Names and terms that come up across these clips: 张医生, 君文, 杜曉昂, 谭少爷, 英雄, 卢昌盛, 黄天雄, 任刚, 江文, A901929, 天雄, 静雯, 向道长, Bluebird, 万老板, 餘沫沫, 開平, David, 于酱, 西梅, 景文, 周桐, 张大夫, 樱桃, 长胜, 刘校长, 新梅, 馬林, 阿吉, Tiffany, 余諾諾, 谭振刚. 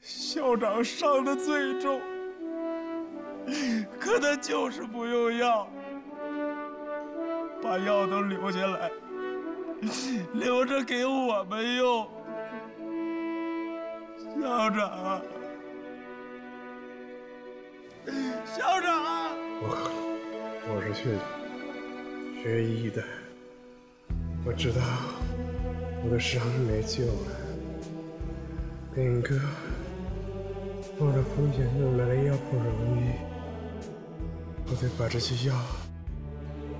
校长伤得最重，可他就是不用药，把药都留下来，留着给我们用。校长啊，校长啊！我是学医的，我知道我的伤没救了。 炳哥冒着风险弄来的药不容易，我得把这些药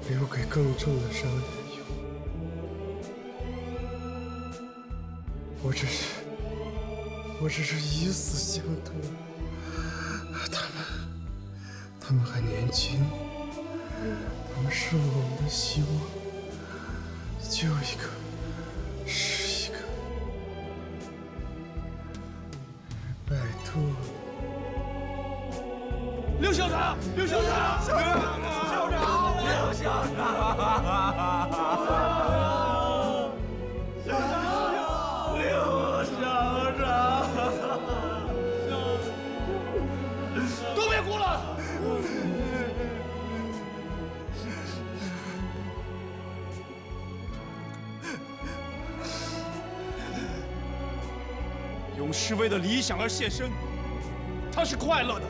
留给更重的伤员用。我只是以死相赌。他们还年轻，他们是我们的希望，救一个。 刘校长，刘校长，校长，校长，刘校长，校长，刘校长，都别哭了。勇士为了理想而献身，他是快乐的。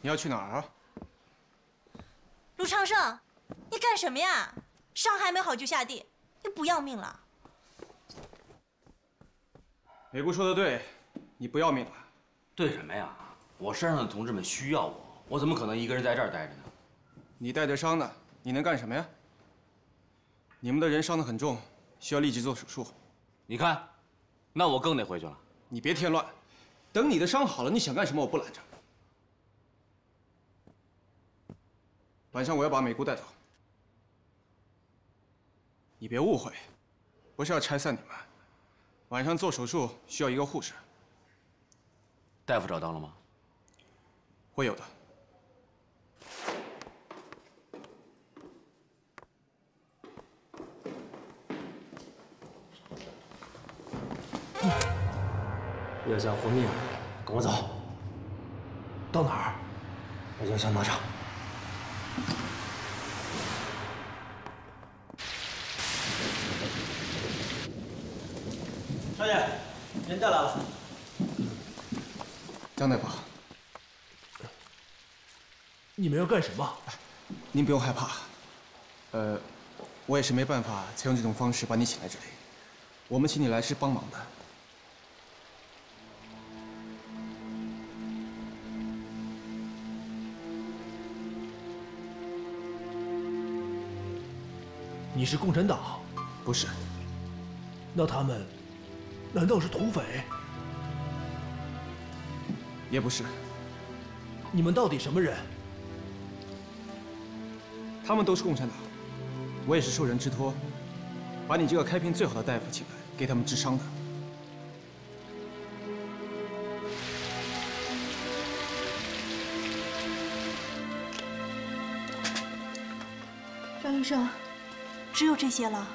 你要去哪儿啊？卢昌盛，你干什么呀？伤还没好就下地，你不要命了？美姑说的对，你不要命了。对什么呀？我身上的同志们需要我，我怎么可能一个人在这儿待着呢？你带着伤呢，你能干什么呀？你们的人伤得很重，需要立即做手术。你看，那我更得回去了。你别添乱，等你的伤好了，你想干什么我不拦着。 晚上我要把美姑带走，你别误会，不是要拆散你们。晚上做手术需要一个护士，大夫找到了吗？会有的。要想活命，跟我走。到哪儿？我叫向道长。 少爷，人带来了。张大夫，你们要干什么？您不用害怕，我也是没办法，才用这种方式把你请来这里。我们请你来是帮忙的。 你是共产党？不是。那他们难道是土匪？也不是。你们到底什么人？他们都是共产党，我也是受人之托，把你这个开片最好的大夫请来，给他们治伤的。张医生。 只有这些了，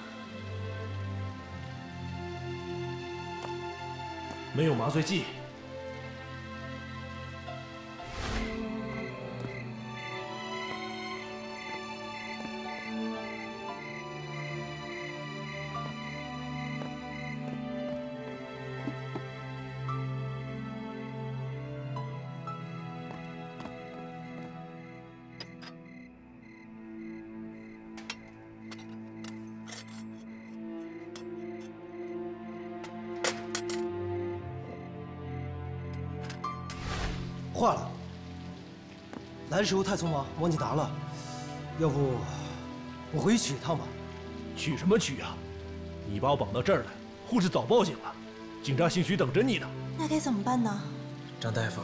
没有麻醉剂。化了，来的时候太匆忙，忘记拿了。要不我回去取一趟吧。取什么取啊？你把我绑到这儿来，护士早报警了，警察兴许等着你呢。那该怎么办呢？张大夫，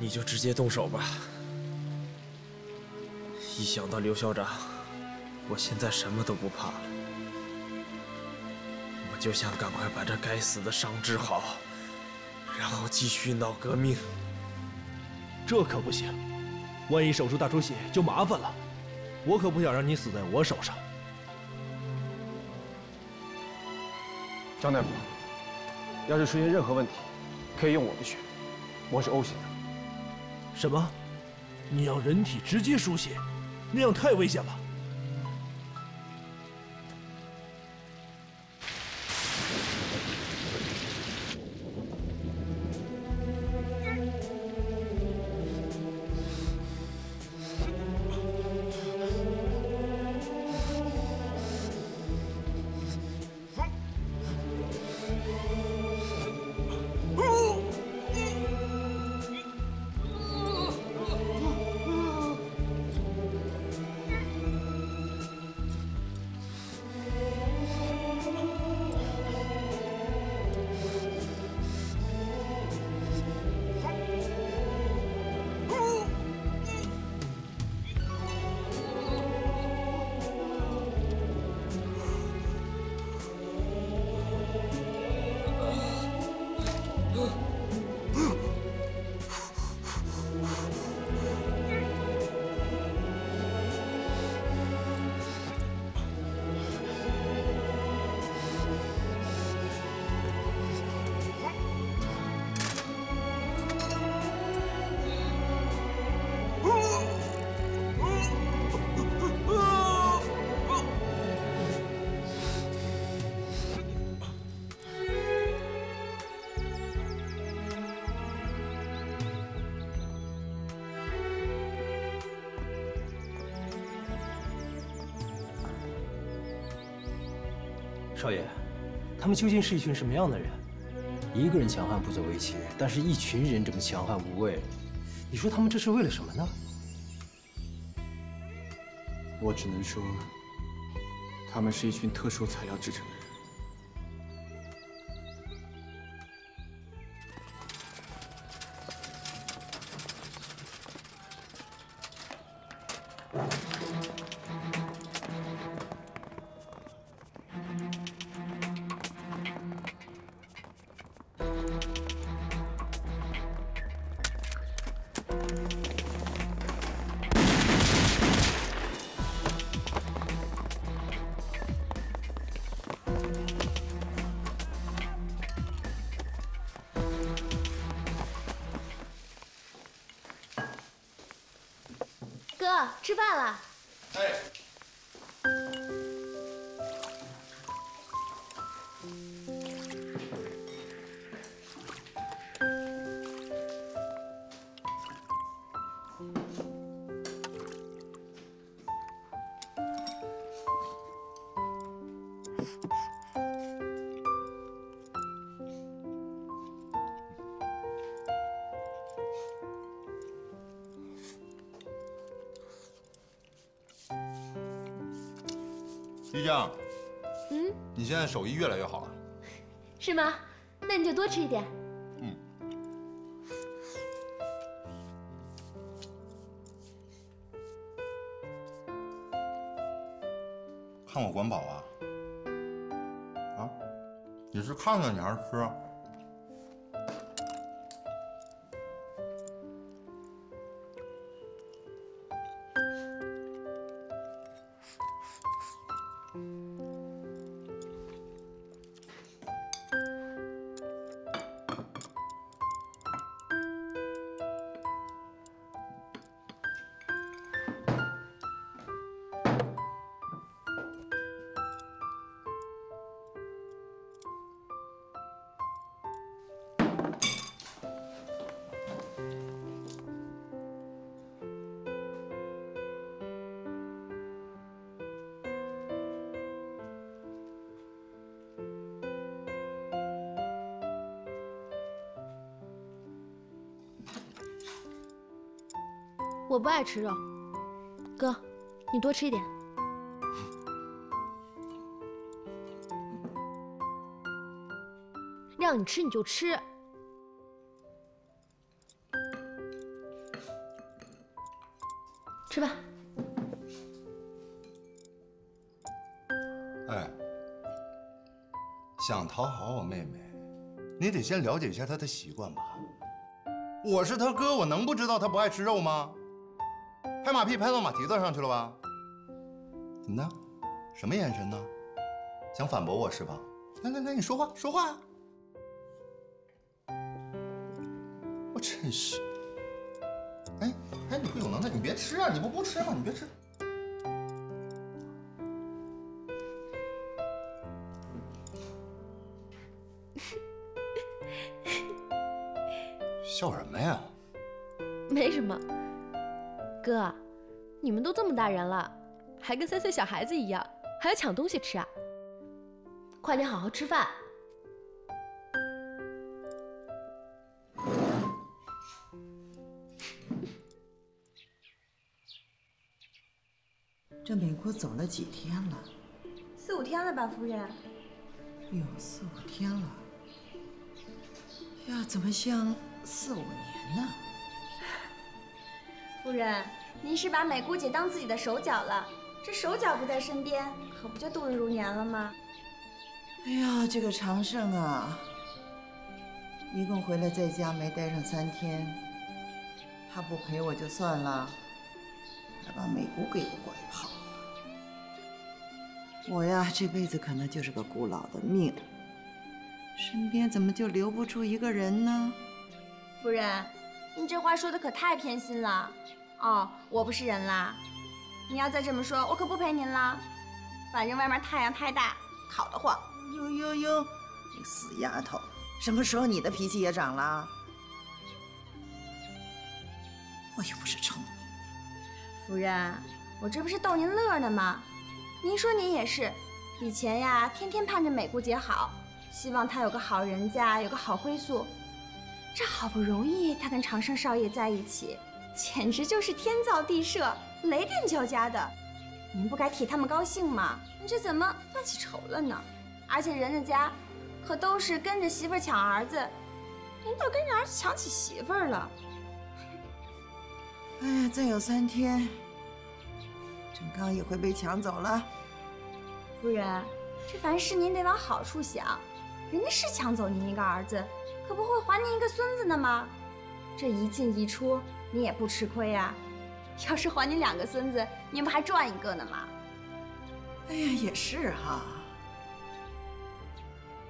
你就直接动手吧。一想到刘校长，我现在什么都不怕了。我就想赶快把这该死的伤治好，然后继续闹革命。这可不行，万一手术大出血就麻烦了。我可不想让你死在我手上。张大夫，要是出现任何问题，可以用我的血，我是 O 型的。什么？ 你让人体直接输血，那样太危险了。少爷，他们究竟是一群什么样的人？一个人强悍不足为奇，但是一群人这么强悍无畏，你说他们这是为了什么呢？我只能说，他们是一群特殊材料制成的人。 哥，吃饭了。哎。于酱，你现在手艺越来越好了，是吗？那你就多吃一点。嗯。看我管饱啊？啊？你是看看你还是吃啊？ 我不爱吃肉，哥，你多吃一点。让你吃你就吃。吃吧。想讨好我妹妹，你得先了解一下她的习惯吧。我是她哥，我能不知道她不爱吃肉吗？拍马屁拍到马蹄子上去了吧？怎么的？什么眼神呢？想反驳我是吧？来来来，你说话说话啊！我真是……哎哎，你不有能耐，你别吃啊！你不吃吗？你别吃。 笑什么呀？没什么，哥，你们都这么大人了，还跟3岁小孩子一样，还要抢东西吃啊！快点好好吃饭。这美国走了几天了？4、5天了吧，夫人。有4、5天了。呀，怎么像…… 4、5年呢，夫人，您是把美姑姐当自己的手脚了。这手脚不在身边，可不就度日如年了吗？哎呀，这个长胜啊，一共回来在家没待上3天，他不陪我就算了，还把美姑给我拐跑了。我呀，这辈子可能就是个孤老的命，身边怎么就留不住一个人呢？ 夫人，你这话说的可太偏心了。哦，我不是人啦！你要再这么说，我可不陪您了。反正外面太阳太大，烤得慌。呦呦呦，你死丫头，什么时候你的脾气也长了？我又不是宠你。夫人，我这不是逗您乐呢吗？您说您也是，以前呀，天天盼着美姑姐好，希望她有个好人家，有个好归宿。 这好不容易，他跟长生少爷在一起，简直就是天造地设、雷电交加的。您不该替他们高兴吗？你这怎么犯起愁了呢？而且人家可都是跟着媳妇抢儿子，您倒跟着儿子抢起媳妇了。哎呀，再有3天，郑刚也会被抢走了。夫人，这凡事您得往好处想，人家是抢走您一个儿子。 可不会还您一个孙子呢吗？这一进一出，你也不吃亏呀。要是还您2个孙子，您不还赚一个呢吗？哎呀，也是哈。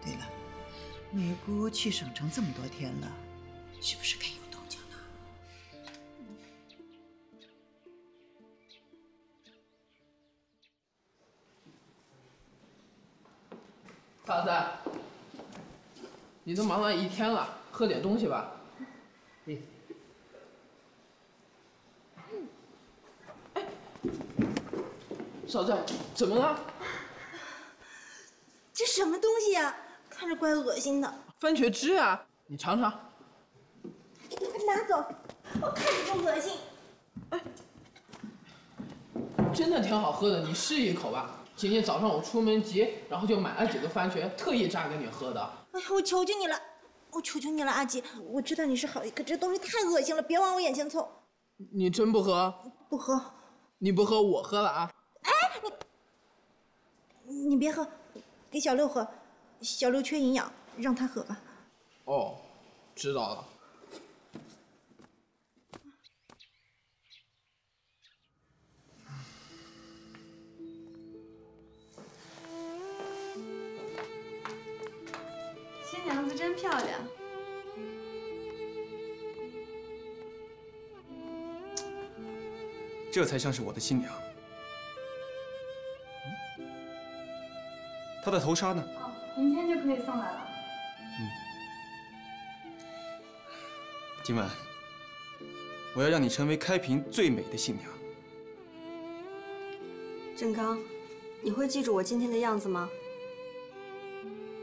对了，美姑去省城这么多天了，是不是该有动静了？嫂子。 你都忙了一天了，喝点东西吧。嗯。哎，嫂子，怎么了？这什么东西呀？看着怪恶心的。番茄汁啊，你尝尝。拿走，我看着就恶心。哎，真的挺好喝的，你试一口吧。 今天早上我出门急，然后就买了几个番茄，特意榨给你喝的。哎呀，我求求你了，我求求你了，阿吉，我知道你是好意，可这东西太恶心了，别往我眼前凑。你真不喝？不喝。你不喝，我喝了啊。哎，你别喝，给小六喝，小六缺营养，让他喝吧。哦，知道了。 娘子真漂亮，这才像是我的新娘。她的头纱呢？哦，明天就可以送来了。嗯，今晚我要让你成为开平最美的新娘。郑刚，你会记住我今天的样子吗？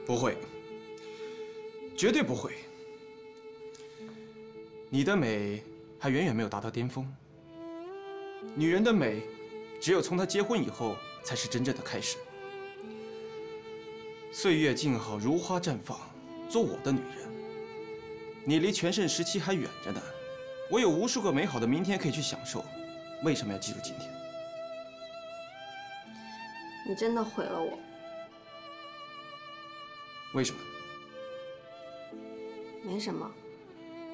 不会。 绝对不会，你的美还远远没有达到巅峰。女人的美，只有从她结婚以后，才是真正的开始。岁月静好，如花绽放，做我的女人。你离全盛时期还远着呢，我有无数个美好的明天可以去享受，为什么要记住今天？你真的毁了我。为什么？没什么，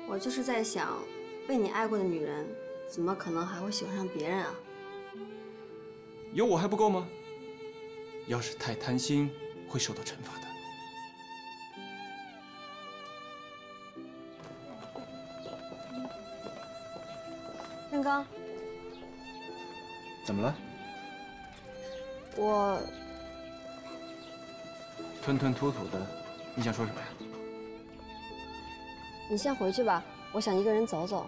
我就是在想，被你爱过的女人，怎么可能还会喜欢上别人啊？有我还不够吗？要是太贪心，会受到惩罚的。 任刚，怎么了？我吞吞吐吐的，你想说什么呀？你先回去吧，我想一个人走走。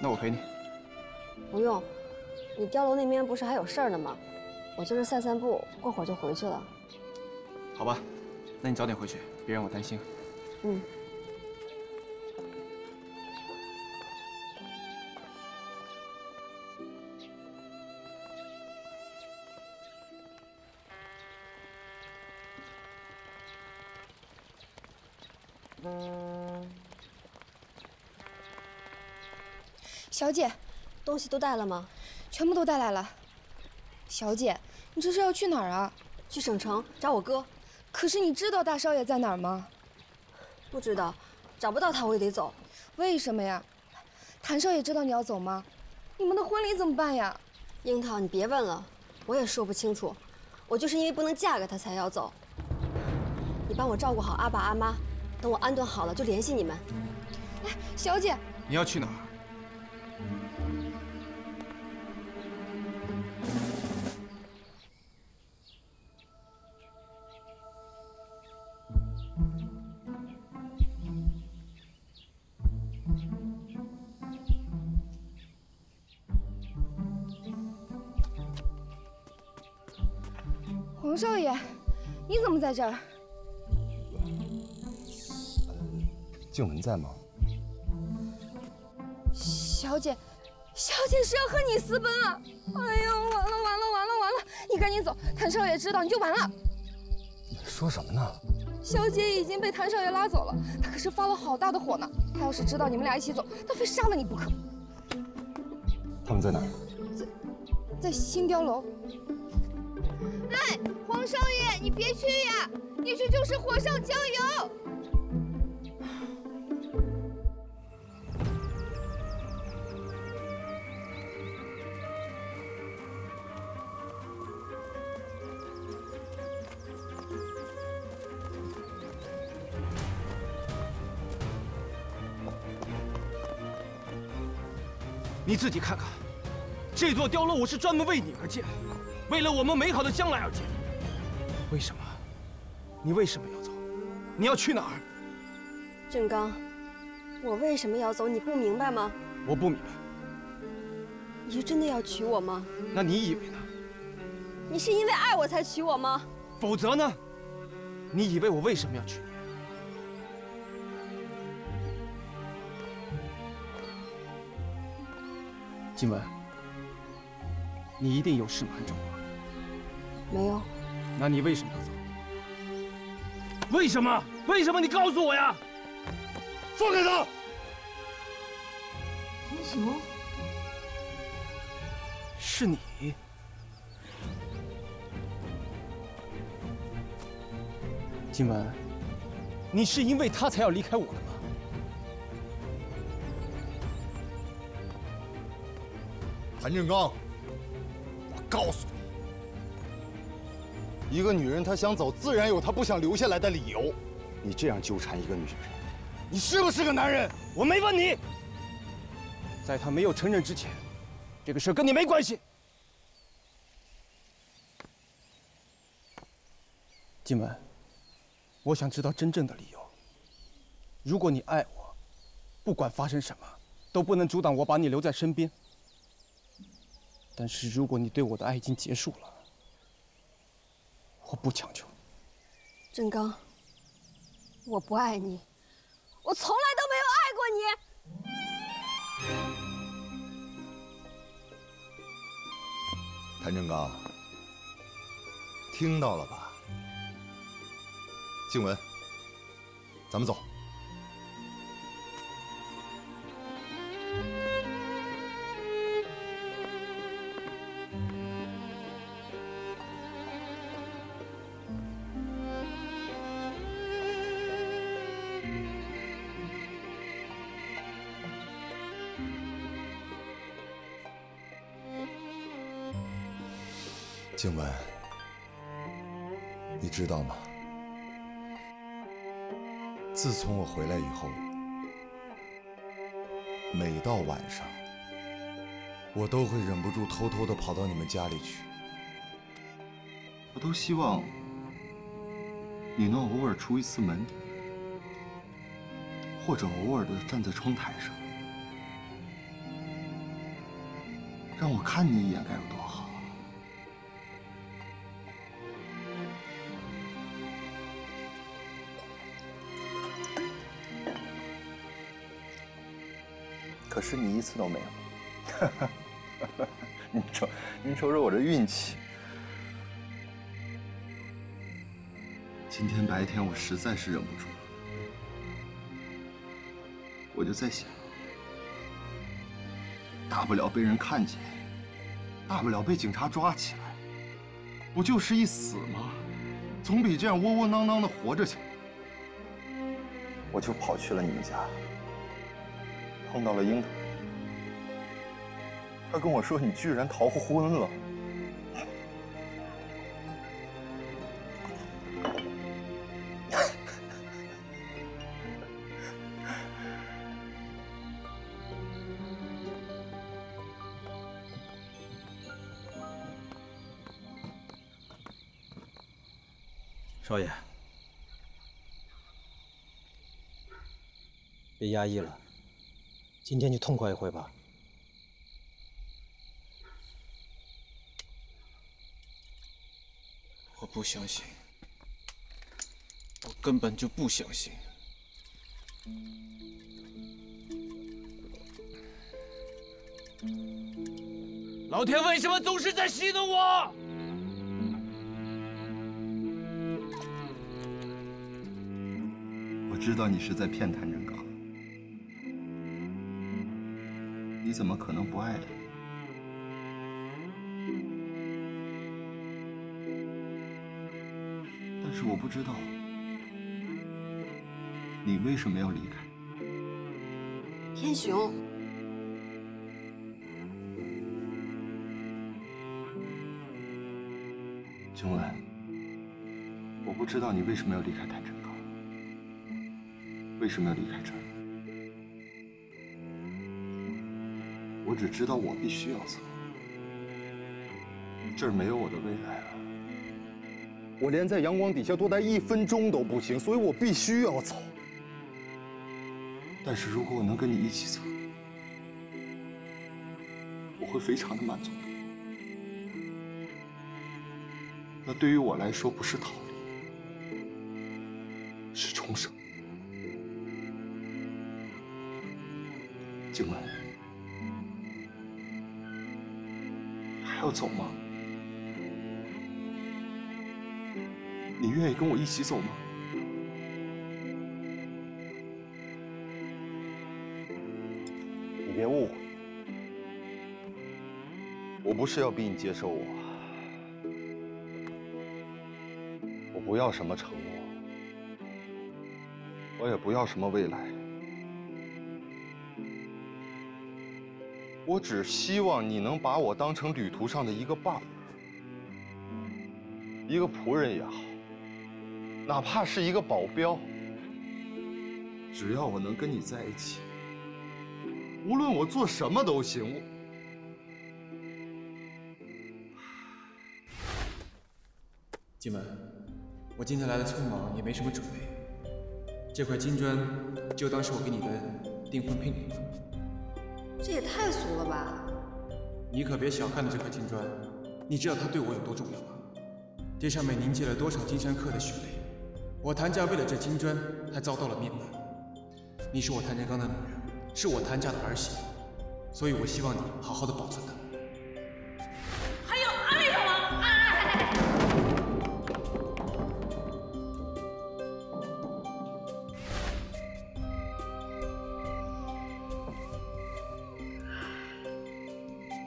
那我陪你。不用，你碉楼那边不是还有事儿呢吗？我就是散散步，过会儿就回去了。好吧，那你早点回去，别让我担心。嗯。 小姐，东西都带了吗？全部都带来了。小姐，你这是要去哪儿啊？去省城找我哥。可是你知道大少爷在哪儿吗？不知道，找不到他我也得走。为什么呀？谭少爷知道你要走吗？你们的婚礼怎么办呀？樱桃，你别问了，我也说不清楚。我就是因为不能嫁给他才要走。你帮我照顾好阿爸阿妈，等我安顿好了就联系你们。哎，小姐，你要去哪儿？ 少爷，你怎么在这儿？静雯在吗？小姐，小姐是要和你私奔啊！哎呦，完了完了完了完了！你赶紧走，谭少爷知道你就完了。你说什么呢？小姐已经被谭少爷拉走了，他可是发了好大的火呢。他要是知道你们俩一起走，他非杀了你不可。他们在哪儿？在新碉楼。 哎，黄少爷，你别去呀！你这就是火上浇油。你自己看看，这座碉楼我是专门为你而建。 为了我们美好的将来而建，为什么？你为什么要走？你要去哪儿？振刚，我为什么要走？你不明白吗？我不明白。你是真的要娶我吗？那你以为呢？你是因为爱我才娶我吗？否则呢？你以为我为什么要娶你？ 静雯，你一定有事瞒着我。 没有，那你为什么要走？为什么？为什么？你告诉我呀！放开他！英雄，是你。静雯，你是因为他才要离开我的吗？谭振刚，我告诉你。 一个女人，她想走，自然有她不想留下来的理由。你这样纠缠一个女人，你是不是个男人？我没问你。在她没有承认之前，这个事跟你没关系。静雯，我想知道真正的理由。如果你爱我，不管发生什么，都不能阻挡我把你留在身边。但是如果你对我的爱已经结束了， 我不强求，振刚，我不爱你，我从来都没有爱过你。 谭振刚，听到了吧？静雯，咱们走。静雯，你知道吗？自从我回来以后，每到晚上，我都会忍不住偷偷地跑到你们家里去。我都希望你能偶尔出一次门，或者偶尔地站在窗台上，让我看你一眼该有多好。 可是你一次都没有，您瞅瞅我这运气。今天白天我实在是忍不住了，我就在想，大不了被人看见，大不了被警察抓起来，不就是一死吗？总比这样窝窝囊囊的活着强。我就跑去了你们家。 碰到了樱桃，他跟我说你居然逃婚了。少爷，别压抑了。 今天就痛快一回吧。我不相信，我根本就不相信。老天为什么总是在戏弄我？我知道你是在骗谭振刚。 你怎么可能不爱他？但是我不知道，你为什么要离开？天雄，静雯，我不知道你为什么要离开谭振刚，为什么要离开这儿？ 我只知道我必须要走，这儿没有我的未来了。我连在阳光底下多待1分钟都不行，所以我必须要走。但是如果我能跟你一起走，我会非常的满足的。那对于我来说，不是逃离，是重生。静雯。 要走吗？你愿意跟我一起走吗？你别误会，我不是要逼你接受我，我不要什么承诺，我也不要什么未来，我只希望你能把我当成旅途上的一个伴，一个仆人也好，哪怕是一个保镖，只要我能跟你在一起，无论我做什么都行。静雯，我今天来的匆忙，也没什么准备，这块金砖就当是我给你的订婚聘礼吧。 这也太俗了吧！你可别小看了这块金砖，你知道它对我有多重要吗？这上面凝结了多少金山客的血泪！我谭家为了这金砖还遭到了灭门。你是我谭振刚的女人，是我谭家的儿媳妇，所以我希望你好好的保存它。还有爱她吗？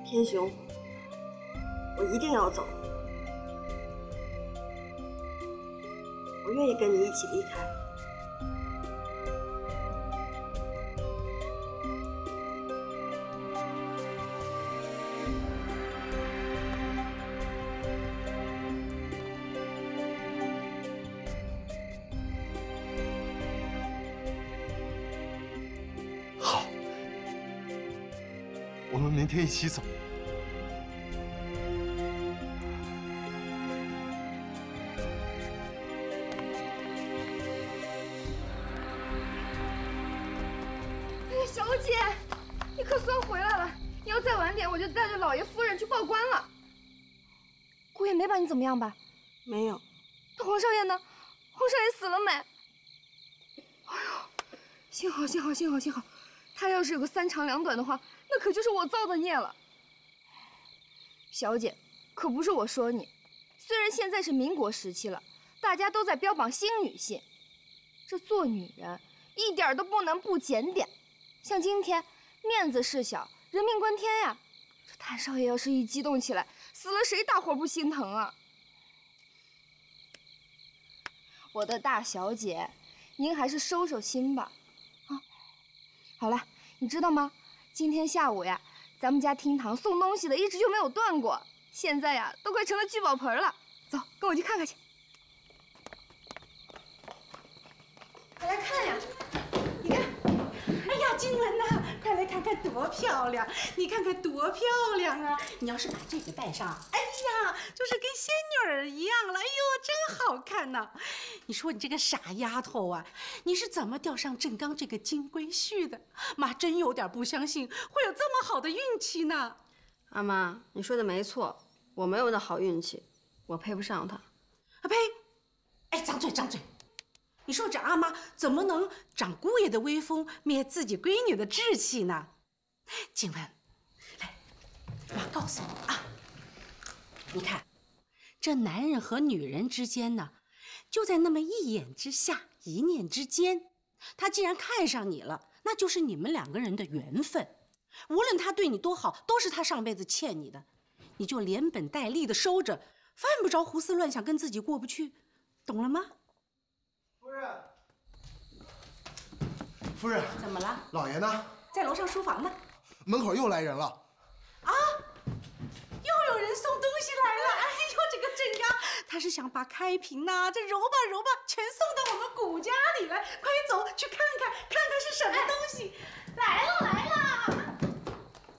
天雄，我一定要走，我愿意跟你一起离开。我们明天一起走。哎，小欧姐，你可算回来了！你要再晚点，我就带着老爷夫人去报官了。姑爷没把你怎么样吧？没有。那黄少爷呢？黄少爷死了没？哎呦，幸好，幸好，幸好，幸好！他要是有个三长两短的话。 那可就是我造的孽了，小姐，可不是我说你。虽然现在是民国时期了，大家都在标榜新女性，这做女人一点都不能不检点。像今天，面子事小，人命关天呀。这谭少爷要是一激动起来，死了谁大伙不心疼啊？我的大小姐，您还是收收心吧。啊，好了，你知道吗？ 今天下午呀，咱们家厅堂送东西的一直就没有断过，现在呀都快成了聚宝盆了。走，跟我去看看去。快来看呀！你看，哎呀，君文呐，快来看看多漂亮！你看看多漂亮啊！你要是把这个戴上，哎呀，就是跟仙女儿一样了。哎呦，真好看呐！你说你这个傻丫头啊，你是怎么钓上郑刚这个金龟婿的？ 妈真有点不相信会有这么好的运气呢。阿妈，你说的没错，我没有那好运气，我配不上他。啊呸！哎，张嘴张嘴！你说这阿妈怎么能长姑爷的威风，灭自己闺女的志气呢？静雯，来，妈告诉你啊，你看，这男人和女人之间呢，就在那么一眼之下，一念之间，他既然看上你了。 那就是你们两个人的缘分，无论他对你多好，都是他上辈子欠你的，你就连本带利的收着，犯不着胡思乱想，跟自己过不去，懂了吗？夫人，夫人，怎么了？老爷呢？在楼上书房呢。门口又来人了。啊！又有人送东西来了。哎呦，这个郑刚，他是想把开瓶呐，这揉吧揉吧，全送到我们谷家里来。快走去看看，看看是什么东西。 来了来了，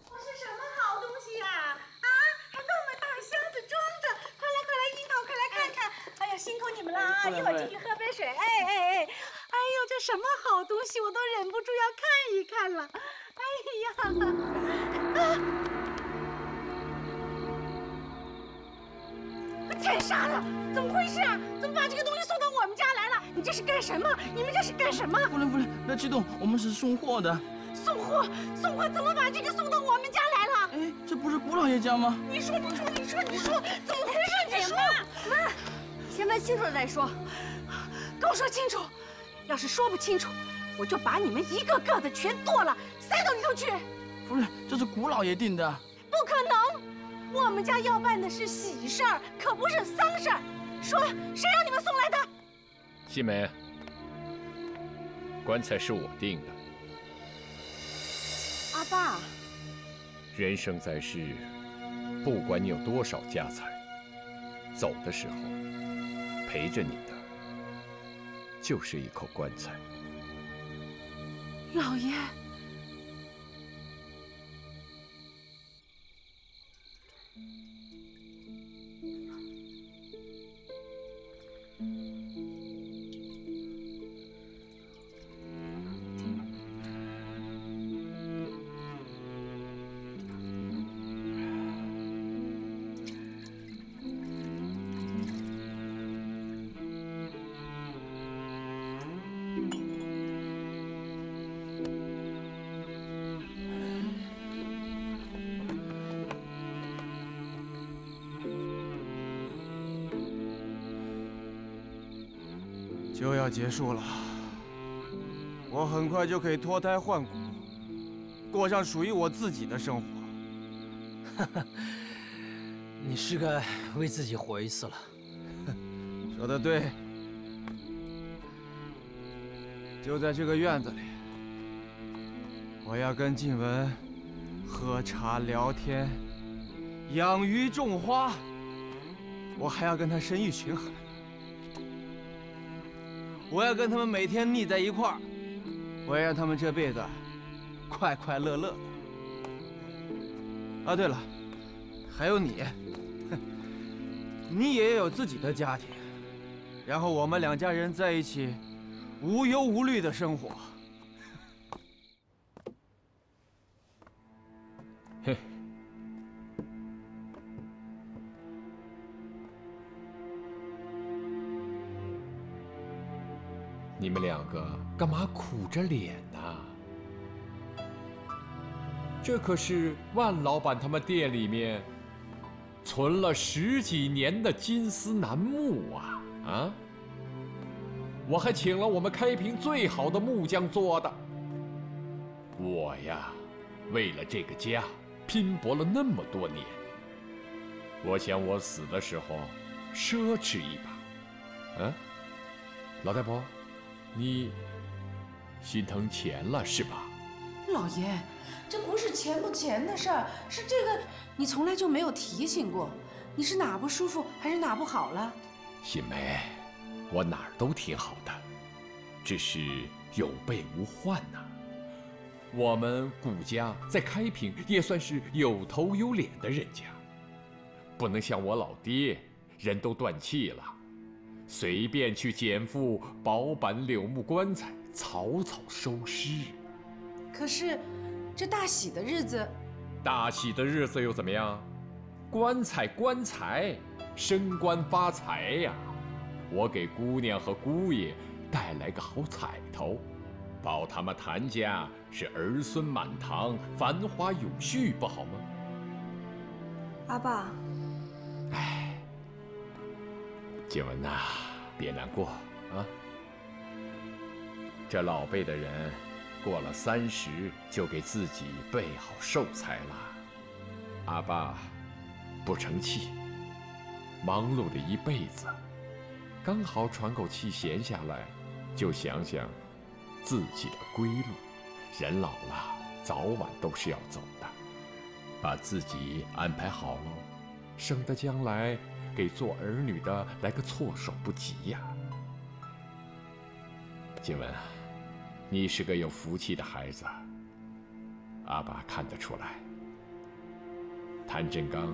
这是什么好东西呀？啊，还这么大箱子装着，快来快来，樱桃快来看看！哎呀，辛苦你们了啊！一会儿进去喝杯水。哎哎哎，哎呦，这什么好东西，我都忍不住要看一看了。哎呀，太傻了，怎么回事啊？怎么把这个东西送到我们家来了？你这是干什么？你们这是干什么？夫人夫人，不要激动，我们是送货的。 送货，送货，怎么把这个送到我们家来了？哎，这不是姑老爷家吗？你说不说？你说你说，怎么回事？你说，妈，先问清楚了再说。跟我说清楚，要是说不清楚，我就把你们一个个的全剁了，塞到里头去。夫人，这是姑老爷定的。不可能，我们家要办的是喜事儿，可不是丧事儿。说，谁让你们送来的？西梅，棺材是我定的。 阿爸，人生在世，不管你有多少家财，走的时候陪着你的就是一口棺材。老爷，就要结束了，我很快就可以脱胎换骨，过上属于我自己的生活。你是该为自己活一次了。说得对，就在这个院子里，我要跟静雯喝茶聊天，养鱼种花，我还要跟她生育群孩。 我要跟他们每天腻在一块儿，我要让他们这辈子快快乐乐的。啊，对了，还有你，你也有自己的家庭，然后我们两家人在一起，无忧无虑的生活。嘿。 你们两个干嘛苦着脸呢？这可是万老板他们店里面存了10几年的金丝楠木啊！啊！我还请了我们开平最好的木匠做的。我呀，为了这个家拼搏了那么多年，我想我死的时候奢侈一把。啊，老太婆。 你心疼钱了是吧？老爷，这不是钱不钱的事儿，是这个你从来就没有提醒过。你是哪不舒服还是哪不好了？新梅，我哪儿都挺好的，只是有备无患呐。我们顾家在开平也算是有头有脸的人家，不能像我老爹，人都断气了。 随便去捡副薄板柳木棺材，草草收尸。可是，这大喜的日子，大喜的日子又怎么样？棺材，升官发财呀！我给姑娘和姑爷带来个好彩头，保他们谭家是儿孙满堂，繁华永续，不好吗？阿爸。哎。 景文呐，别难过啊！这老辈的人，过了30就给自己备好寿材了。阿爸不成器，忙碌了一辈子，刚好喘口气闲下来，就想想自己的归路。人老了，早晚都是要走的，把自己安排好喽，省得将来。 给做儿女的来个措手不及呀！景文，你是个有福气的孩子，阿爸看得出来。谭振刚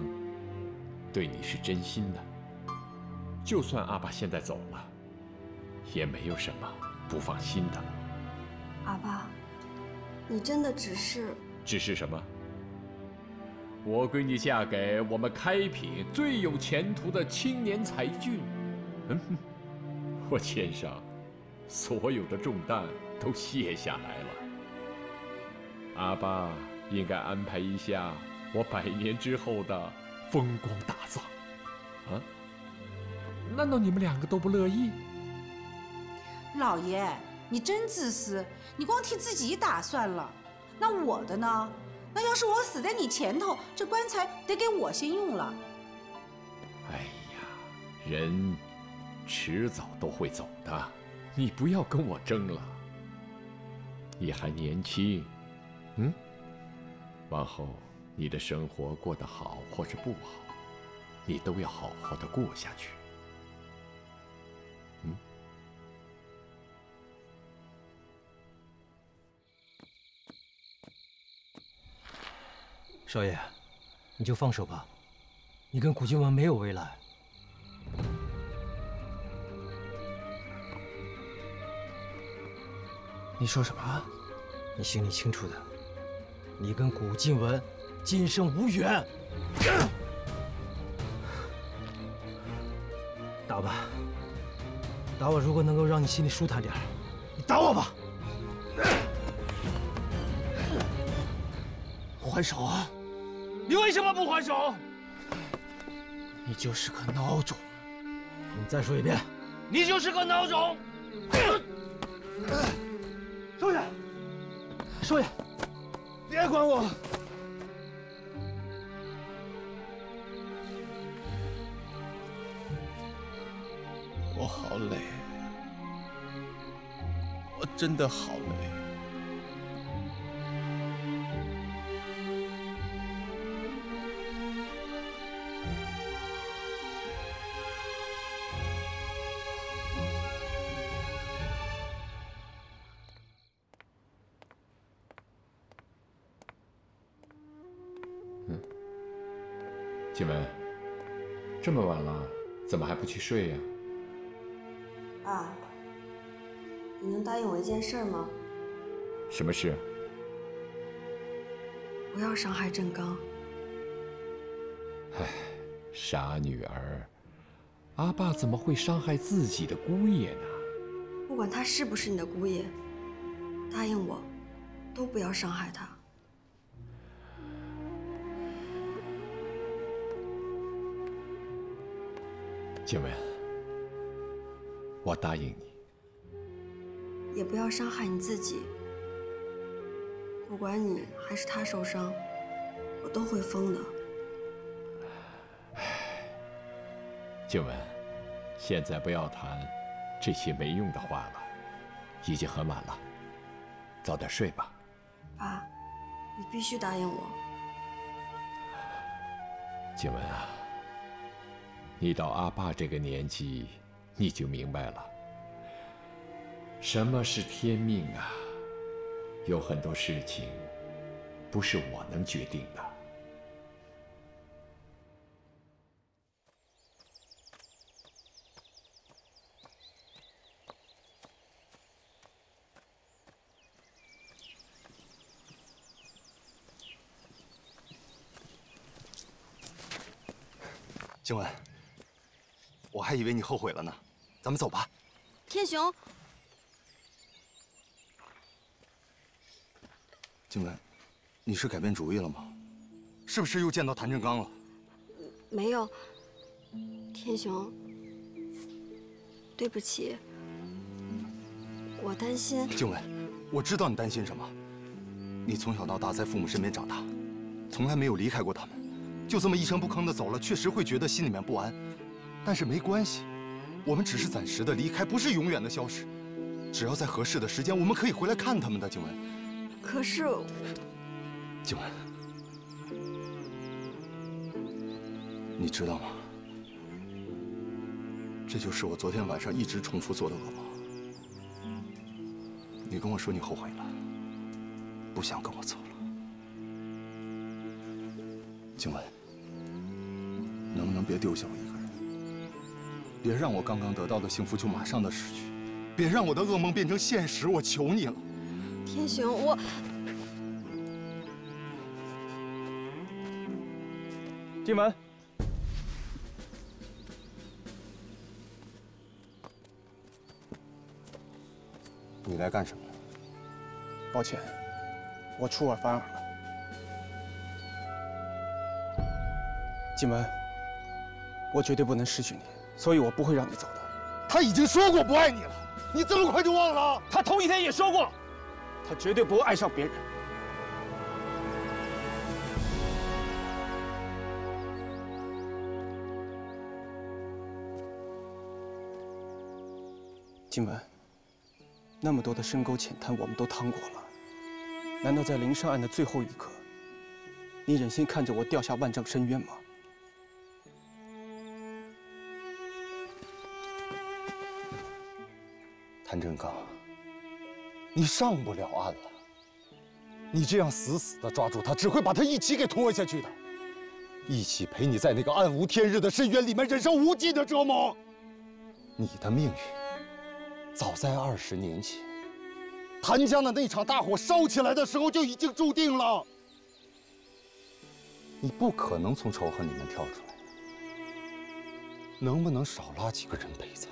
对你是真心的，就算阿爸现在走了，也没有什么不放心的。阿爸，你真的只是什么？ 我闺女嫁给我们开平最有前途的青年才俊，我肩上所有的重担都卸下来了。阿爸应该安排一下我100年之后的风光大葬，啊？难道你们两个都不乐意？老爷，你真自私，你光替自己打算了，那我的呢？ 那要是我死在你前头，这棺材得给我先用了。哎呀，人迟早都会走的，你不要跟我争了。你还年轻，往后你的生活过得好或是不好，你都要好好的过下去。嗯。 少爷，你就放手吧，你跟古金文没有未来。你说什么？你心里清楚的，你跟古金文今生无缘。打吧，打我！如果能够让你心里舒坦点，你打我吧！还手啊！ 你为什么不还手？你就是个孬种！你再说一遍，你就是个孬种！少爷，少爷，别管我！我好累，我真的好累。 嗯。景文，这么晚了，怎么还不去睡呀？爸，你能答应我一件事吗？什么事？不要伤害振刚。唉，傻女儿，阿爸怎么会伤害自己的姑爷呢？不管他是不是你的姑爷，答应我，都不要伤害他。 景文，我答应你，也不要伤害你自己。不管你还是他受伤，我都会疯的。景文，现在不要谈这些没用的话了，已经很晚了，早点睡吧。爸，你必须答应我。景文啊。 你到阿爸这个年纪，你就明白了什么是天命啊！有很多事情不是我能决定的。静雯。 我还以为你后悔了呢，咱们走吧。天雄，静雯，你是改变主意了吗？是不是又见到谭振刚了？没有，天雄，对不起，我担心。静雯，我知道你担心什么。你从小到大在父母身边长大，从来没有离开过他们，就这么一声不吭的走了，确实会觉得心里面不安。 但是没关系，我们只是暂时的离开，不是永远的消失。只要在合适的时间，我们可以回来看他们的。景文，可是，景文，你知道吗？这就是我昨天晚上一直重复做的噩梦。你跟我说你后悔了，不想跟我走了。景文，能不能别丢下我一个人？ 别让我刚刚得到的幸福就马上的失去，别让我的噩梦变成现实，我求你了，天雄，我。静雯，你来干什么？抱歉，我出尔反尔了。静雯，我绝对不能失去你。 所以我不会让你走的。他已经说过不爱你了，你这么快就忘了？他头一天也说过，他绝对不会爱上别人。静雯，那么多的深沟浅滩我们都趟过了，难道在临上岸的最后一刻，你忍心看着我掉下万丈深渊吗？ 谭振刚，你上不了岸了。你这样死死的抓住他，只会把他一起给拖下去的，一起陪你在那个暗无天日的深渊里面忍受无尽的折磨。你的命运，早在20年前，檀江的那场大火烧起来的时候就已经注定了。你不可能从仇恨里面跳出来，能不能少拉几个人陪葬？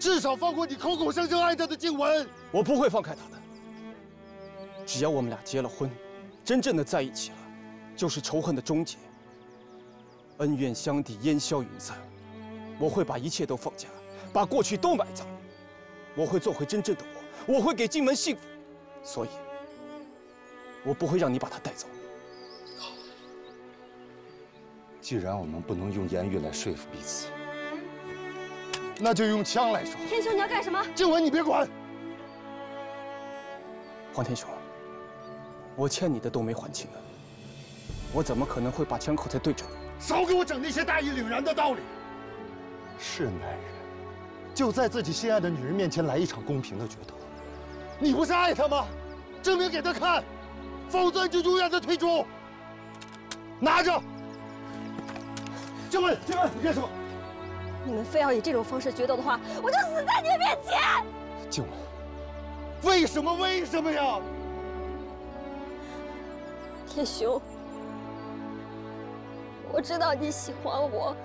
至少放过你口口声声爱他的静雯，我不会放开他的。只要我们俩结了婚，真正的在一起了，就是仇恨的终结，恩怨相抵，烟消云散。我会把一切都放下，把过去都埋葬。我会做回真正的我，我会给静雯幸福，所以，我不会让你把她带走。好，既然我们不能用言语来说服彼此。 那就用枪来说。天雄，你要干什么？静雯，你别管。黄天雄，我欠你的都没还清呢，我怎么可能会把枪口再对着你？少给我整那些大义凛然的道理。是男人，就在自己心爱的女人面前来一场公平的决斗。你不是爱她吗？证明给她看，否则你就永远的退出。拿着。江文，江文，你干什么？你们非要以这种方式决斗的话，我就死在你们面前。静文，为什么呀？天雄，我知道你喜欢我，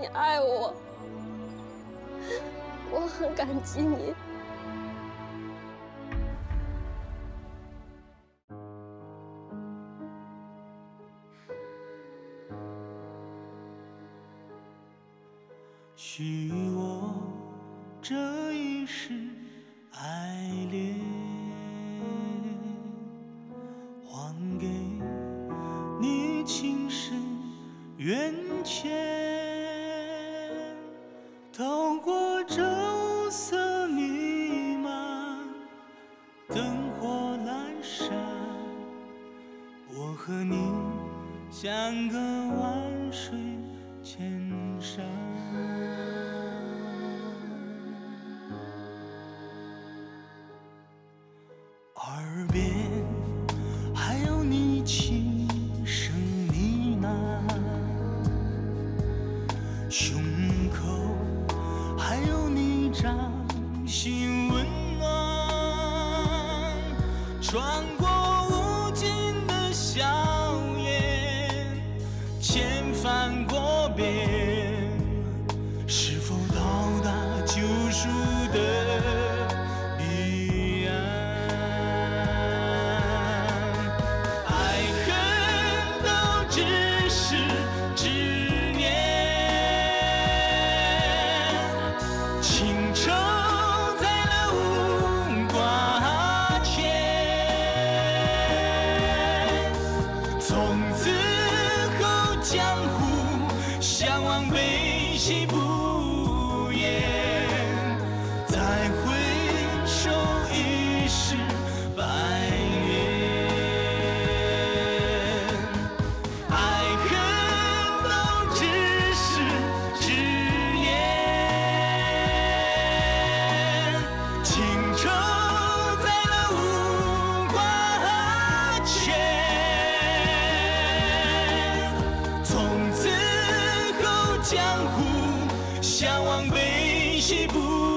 你爱我，我很感激你。 许我这一世爱恋，还给你情深缘浅。透过昼色弥漫，灯火阑珊，我和你相隔万水千山。 耳边还有你轻声呢喃，胸口还有你掌心温暖，穿过无尽的硝烟，千帆过遍，是否到达救赎的？ 江湖相望悲喜不。